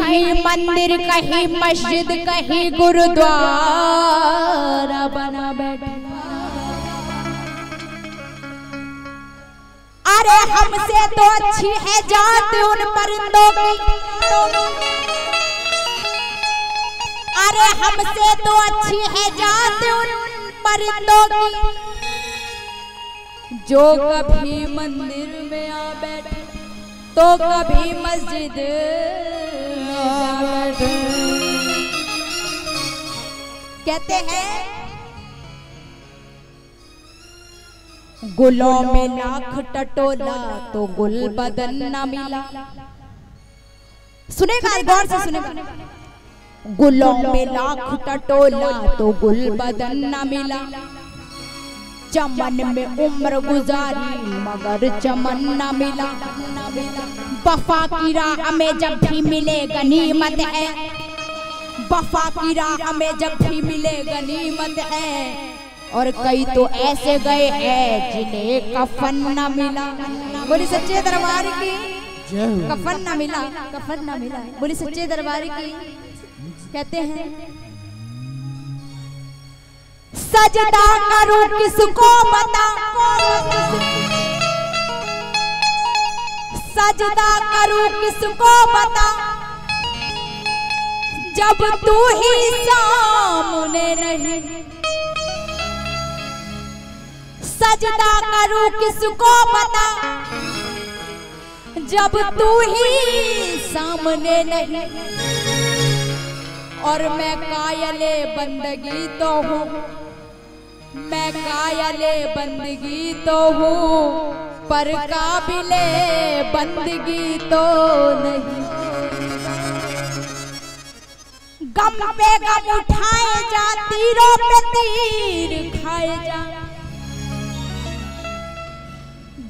कहीं मंदिर कहीं मस्जिद कहीं गुरुद्वारा बना बैठा। अरे हमसे तो अच्छी है जात उन परिंदों की, अरे हमसे तो अच्छी है जात उन परिंदों की जो कभी मंदिर में आ बैठे तो कभी मस्जिद आ बैठे। कहते हैं गुलों में लाख टटोला तो गुल बदन ना मिला। सुनेगा गौर से सुनेगा, गुलों में लाख टटोला तो गुल बदन न मिला। चमन में उम्र गुजारी मगर चमन न मिला। वफा की राह में जब भी मिले गनीमत है, वफा की राह में जब भी मिले गनीमत है। और कई तो ऐसे गए हैं जिन्हें कफन न मिला। बोली सच्चे दरबार की कफन न मिला, कफन न मिला। बोली सच्चे दरबार की। कहते हैं सजदा करो किसको बता, सजदा करो किसको बता जब तू ही सामने नहीं। सजदा करो किसको बता जब तू ही सामने नहीं। और मैं कायले बंदगी तो हूँ, मैं कायले बंदगी तो हूँ पर काबिले बंदगी तो नहीं। गम पे गम उठाए जा, तीरों पे तीर खाए जा।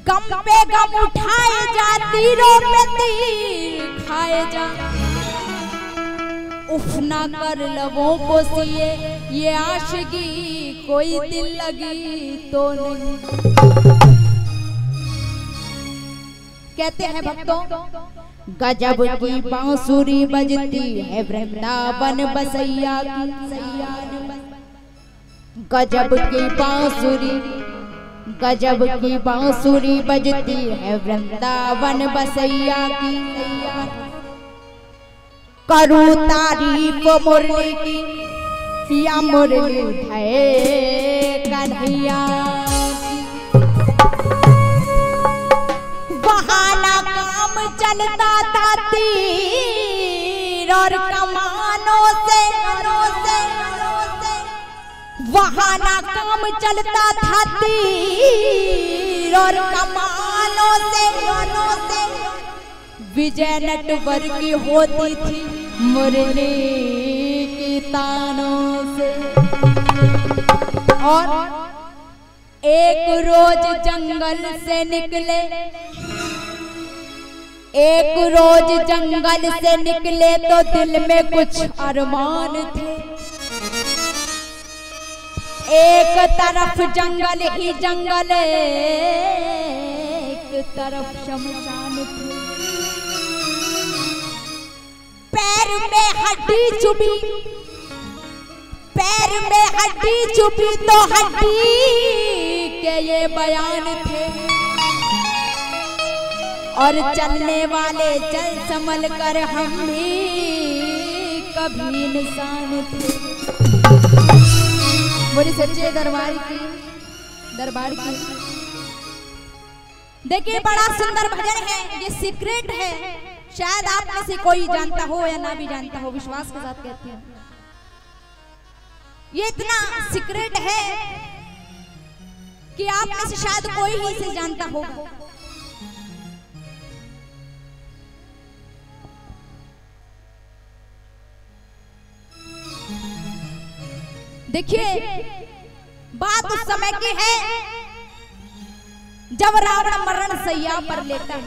गम पे गम उठाए जा, तीरों पे तीर खाए जा। उफ ना कर लबों को सिए ये आशिकी कोई दिल लगी तो नहीं। कहते हैं भक्तों गजब की बांसुरी बजती है वृंदावन बसैया की। गजब की बांसुरी, गजब की बांसुरी बजती है वृंदावन बसैया की। करूँ तारीफ मुरली की या मुरली है कन्हैया। बहाना काम चलता था तीर और कमानों से। बहाना काम चलता था तीर और कमानों से। विजय नटवर की होती थी मुरली की तानों से। और एक रोज जंगल से निकले, एक रोज जंगल से निकले तो दिल में कुछ अरमान थे। एक तरफ जंगल ही जंगल, एक तरफ शमशान थे। पैर में हड्डी चुभी, पैर में हड्डी चुभी तो हड्डी के ये बयान थे। और चलने वाले चल संभल कर, हम भी कभी इंसान थे। बोले सच्चे दरबार की, दरबार की। देखिए बड़ा सुंदर भजन है, ये सीक्रेट है, शायद आप में से कोई जानता हो या ना भी जानता हो, विश्वास के साथ कहती हूँ ये इतना सीक्रेट है कि आप में से शायद कोई ही इसे जानता हो। देखिए बात उस समय की है जब रावण मरण सैया पर लेता है।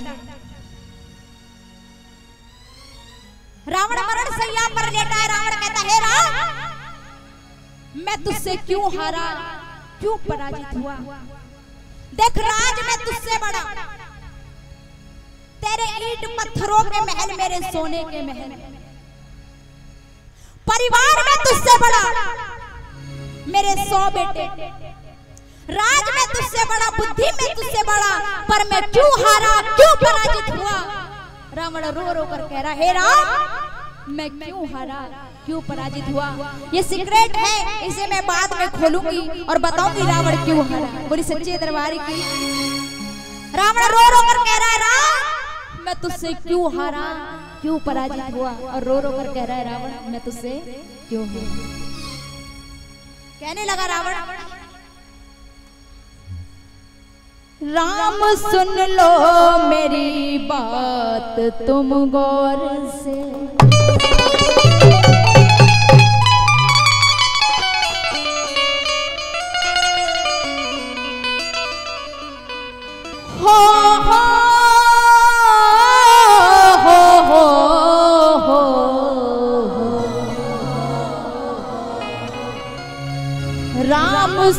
रावण मरण सैया पर लेटा है। रावण कहता है राम मैं तुझसे क्यों हारा, क्यों पराजित हुआ। देख राज मैं तुझसे बड़ा, तेरे ईंट पत्थरों के महल मेरे सोने के महल। परिवार में तुझसे बड़ा मेरे 100 बेटे, राज में तुझसे बड़ा, बुद्धि में तुझसे बड़ा, पर मैं क्यों हारा, क्यों पराजित हुआ। रावण रो रो कर कह रहा, हे राम मैं क्यों हारा, क्यों पराजित हुआ। ये सीक्रेट है, इसे मैं बाद में खोलूंगी और बताऊंगी रावण क्यों हारा। बोली सच्चे दरबारी की। रावण रो रो कर कह रहा है, राम मैं तुझसे क्यों हारा, क्यों पराजित हुआ, और रो रो कर कह रहा है रावण मैं तुझसे क्यों हारा। कहने लगा रावण, राम सुन लो मेरी बात तुम गौर से,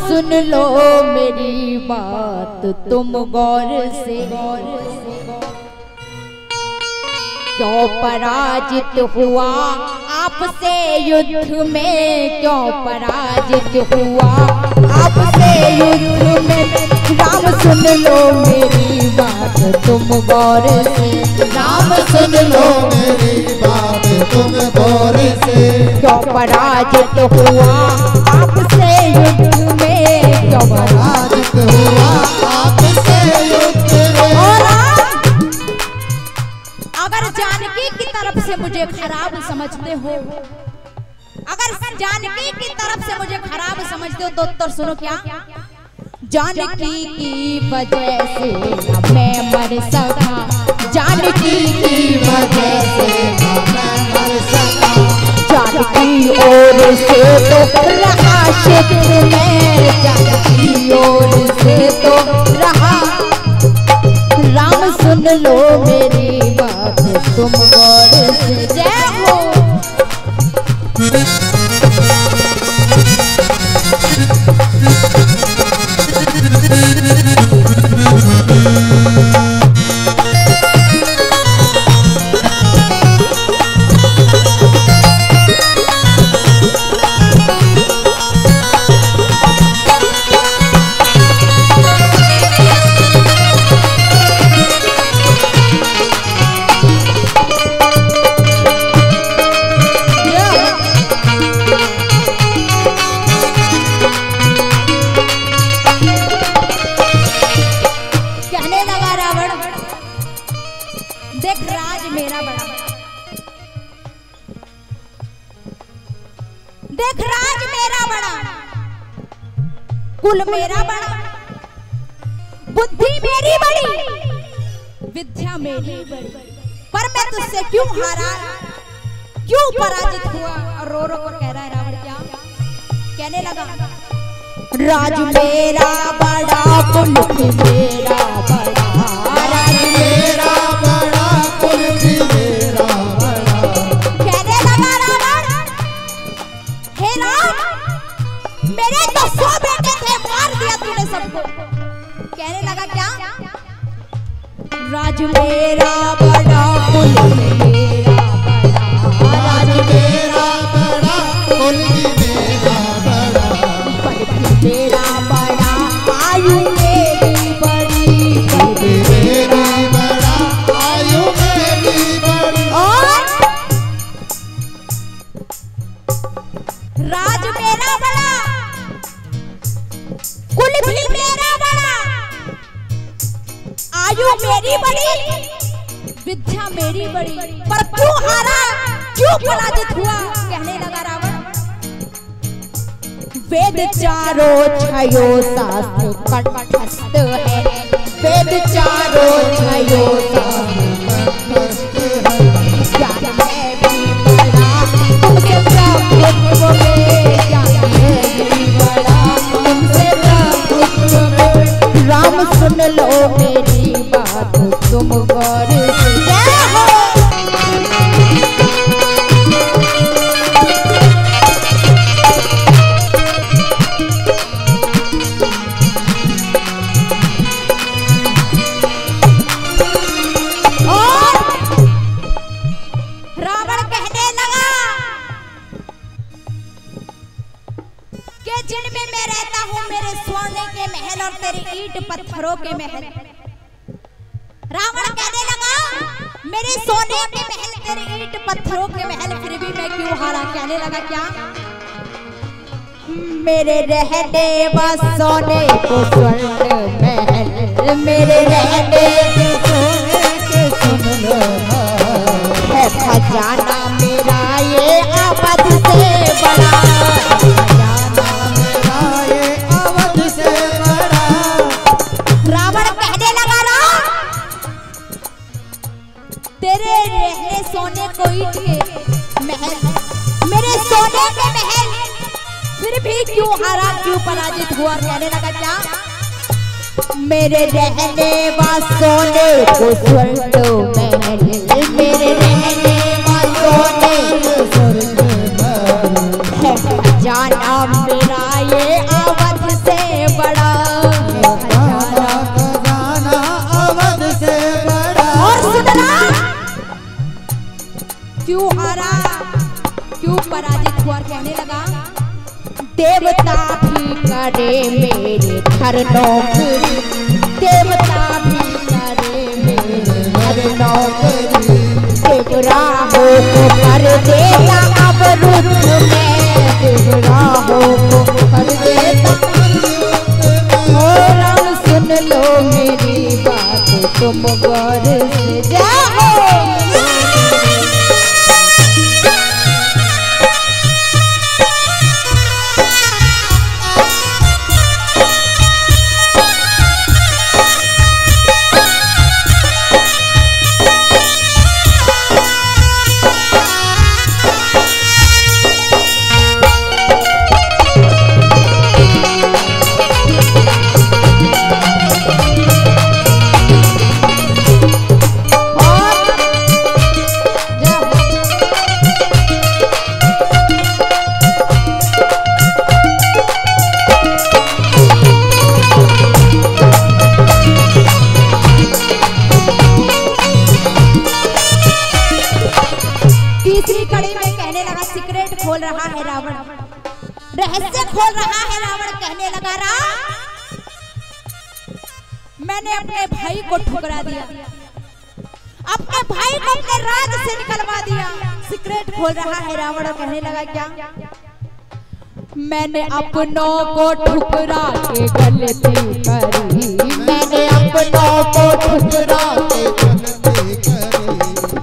सुन लो मेरी बात तुम गौर से, क्यों पराजित हुआ आपसे युद्ध में, क्यों पराजित हुआ आपसे युद्ध में। राम सुन लो मेरी बात तुम गौर से, राम सुन लो मेरी बात तुम गौर से, क्यों पराजित हुआ आपसे युद्ध में, क्यों पराजित हुआ आपसे युद्ध में। अगर जानकी की तरफ से मुझे खराब समझते हो, अगर जानकी की तरफ से मुझे खराब समझते हो तो उत्तर सुनो क्या, जानकी की वजह से न मैं मर सका, जानकी की वजह से न मैं मर सका, जानकी ओर से तो रहा शिक्र में, जानकी ओर से तो रहा। राम सुन लो मेरी बात तुम गौर से। जय हो। देख राज मेरा बड़ा, देख राज मेरा बड़ा, कुल मेरा बड़ा, बुद्धि मेरी बड़ी, विद्या मेरी बड़ी, पर मैं तुझसे क्यों हारा, क्यों पराजित हुआ, और रो रो कर कह रहा है रावण क्या। कहने लगा राज मेरा बड़ा, कुल मेरा बड़ा, राज मेरा बड़ा, कुल मेरा बड़ा, राज मेरा बड़ा, कुल मेरा बड़ा, पद मेरा बड़ा, आयु मेरी बड़ी, पद मेरा बड़ा, आयु मेरी बड़ी। और राज मेरा बड़ा, कुल भी मेरा बड़ा, आयु मेरी बड़ी, विद्या मेरी बड़ी, पर क्यों हारा, क्यों पराजित हुआ। कहने लगा रावण वेद चारों छयों शास्त्र कंठस्थ है, वेद चारों छयों शास्त्र कंठस्थ है, ज्ञान में भी बड़ा तुमसे प्रभुत्व में, ज्ञान में भी बड़ा तुमसे प्रभुत्व में। राम सुन लो मेरी तुम गौर से। जय हो। और रावण कहने लगा ईंट पत्थरों के महल। रावण कहने लगा मेरे सोने के महल तेरे ईंट पत्थरों के महल, फिर भी मैं क्यों हारा। कहने लगा क्या मेरे रहने व सोने को स्वर्ण महल, मेरे रहने के सुन है खजाना मेरा ये आफत से बड़ा। तेरे रहने सोने को ईंट के महल, मेरे सोने के महल, फिर भी क्यों हारा, क्यों पराजित हुआ। कहने लगा क्या मेरे रहने व सोने को स्वर्ण महल, मेरे रहने व सोने को स्वर्ण महल, जाना मेरा ये अवध से बड़ा। क्यों हारा, क्यों पराजित हुआ। कहने लगा देवता भी करे मेरे घर नौकरी, देवता भी करे मेरे घर नौकरी, देवरा हो को कर देता अब रुद्ध में, देवरा हो को कर देता। ओ राम सुन लो मेरी बात तुम गौर से जाओ। रहस्य खोल रहा है रावण। कहने लगा राम मैंने अपने भाई को ठुकरा दिया, अपने भाई को अपने राज से निकलवा दिया। सीक्रेट खोल रहा है रावण। कहने लगा क्या मैंने अपनों को ठुकरा के गलती करी, मैंने अपनों को ठुकरा के गलती करी,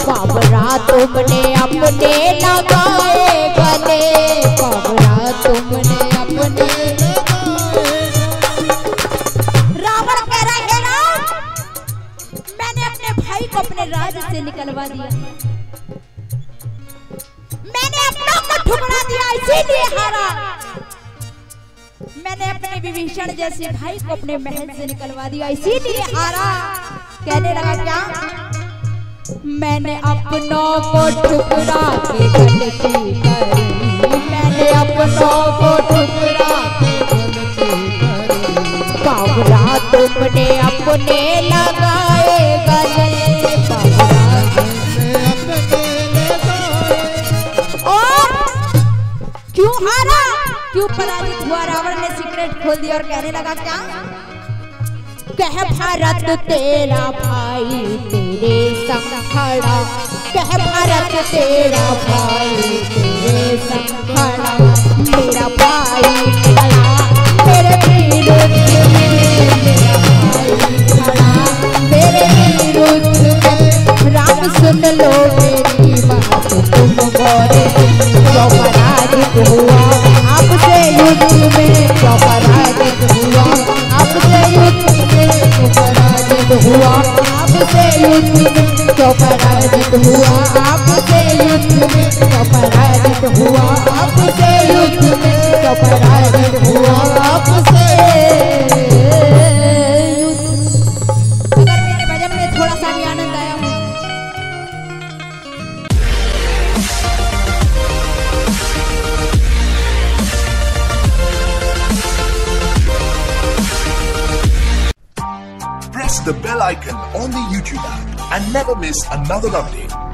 बाबरा तुमने अपने लगाए गले, बाबरा तुमने अपने लगाए। रावण कह रहा है राम मैंने अपने भाई को अपने राज से निकलवा दिया, मैंने अपनों को ठुकरा दिया, इसीलिए हारा। मैंने अपने विभीषण जैसे भाई को अपने महल से निकलवा दिया, इसीलिए हारा। कहने लगा क्या मैंने अपनों को ठुकरा के गलती करी, मैंने अपनों को ठुकरा के गलती करी, बावरा तुमने अपने लगाए गले, बावरा तुमने अपने लगाए। और क्यों हारा, क्यों पराजित हुआ। रावण ने सीक्रेट खोल दिया और कहने लगा क्या कह भारत तेरा भाई तेरे संग खड़ा, कह भारत तेरा भाई तेरे संग खड़ा, मेरा भाई खड़ा मेरे विरुद्ध में, मेरा भाई खड़ा मेरे विरुद्ध में। राम सुन लो मेरी बात तुम गौर से, जो पराजित हुआ आपसे युद्ध में, जो पराजित हुआ आपसे युद्ध पराजित हुआ आपसे युद्ध में, तो पराजित हुआ आपसे युद्ध में, तो पराजित हुआ आपसे युद्ध में, तो पराजित हुआ आपसे। अगर मेरे भजन में थोड़ा सा भी आनंद आया हो the bell icon on the YouTube app and never miss another update.